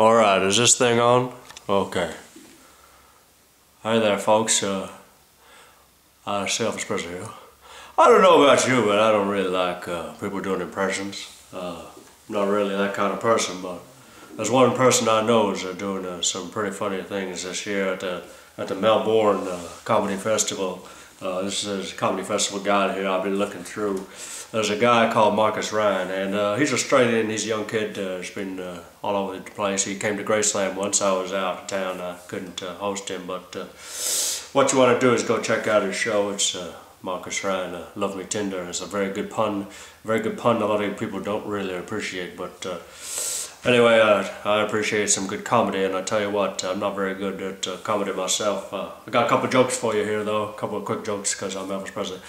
Alright, is this thing on? Okay. Hey there, folks. Self-expression here. I don't know about you, but I don't really like people doing impressions. I'm not really that kind of person, but there's one person I know is doing some pretty funny things this year at the Melbourne Comedy Festival. This is a comedy festival guide here I've been looking through. There's a guy called Marcus Ryan, and he's Australian. He's a young kid. He's been all over the place. He came to Graceland once I was out of town. I couldn't host him, but what you want to do is go check out his show. It's Marcus Ryan, Love Me Tinder. It's a very good pun. A lot of people don't really appreciate, but anyway, I appreciate some good comedy, and I tell you what, I'm not very good at comedy myself. I got a couple of jokes for you here, though, a couple of quick jokes, because I'm Elvis Presley.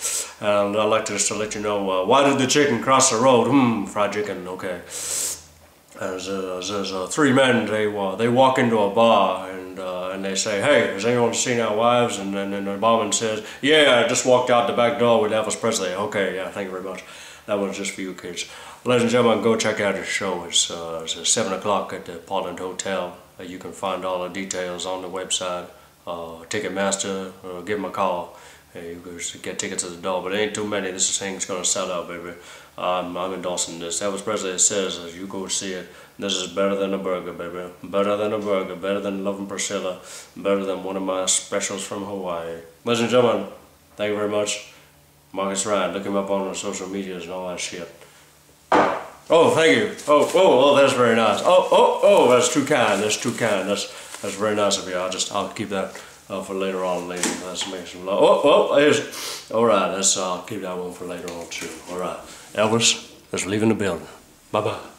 And I'd like to just to let you know, why did the chicken cross the road? Fried chicken, okay. There's three men, they walk into a bar, and they say, hey, has anyone seen our wives? And then the barman says, yeah, I just walked out the back door with Elvis Presley. Okay, yeah, thank you very much. That one's just for you kids. Ladies and gentlemen, go check out his show. It's at 7 o'clock at the Portland Hotel. You can find all the details on the website. Ticketmaster, give him a call. You can get tickets at the door, but it ain't too many. This thing's going to sell out, baby. I'm endorsing this. Elvis Presley says, you go see it. This is better than a burger, baby. Better than a burger. Better than Loving Priscilla. Better than one of my specials from Hawaii. Ladies and gentlemen, thank you very much. Marcus Ryan, look him up on the social medias and all that shit. Oh, thank you. Oh, that's very nice. Oh, that's too kind. That's very nice of you. I'll keep that for later on, lady. Let's make some love. Here's. All right, I'll keep that one for later on too. All right, Elvis is leaving the building. Bye bye.